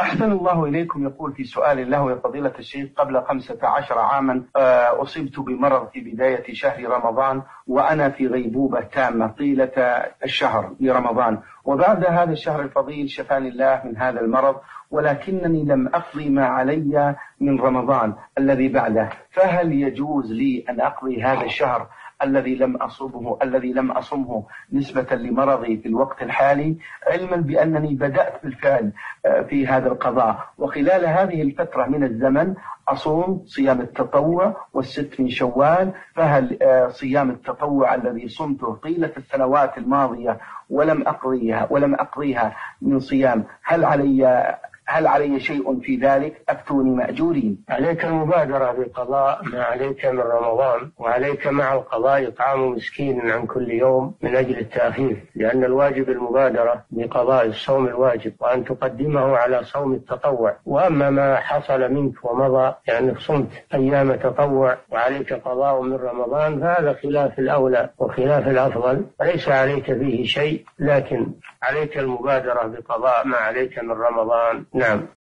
أحسن الله إليكم. يقول في سؤال له: يا فضيلة الشيخ، قبل 15 عاما أصبت بمرض في بداية شهر رمضان، وأنا في غيبوبة تامة طيلة الشهر لرمضان، وبعد هذا الشهر الفضيل شفاني الله من هذا المرض، ولكنني لم أقضي ما علي من رمضان الذي بعده، فهل يجوز لي أن أقضي هذا الشهر الذي لم أصمه نسبة لمرضي في الوقت الحالي، علما بأنني بدأت بالفعل في هذا القضاء، وخلال هذه الفترة من الزمن أصوم صيام التطوع والست من شوال، فهل صيام التطوع الذي صمته طيلة السنوات الماضية ولم أقضيها من صيام، هل علي شيء في ذلك؟ أفتوني مأجورين. عليك المبادرة بقضاء ما عليك من رمضان، وعليك مع القضاء إطعام مسكين عن كل يوم من أجل التأخير، لأن الواجب المبادرة بقضاء الصوم الواجب، وأن تقدمه على صوم التطوع. وأما ما حصل منك ومضى، يعني صمت أيام تطوع وعليك قضاء من رمضان، فهذا خلاف الأولى وخلاف الأفضل، وليس عليك فيه شيء، لكن عليك المبادرة بقضاء ما عليك من رمضان. نعم.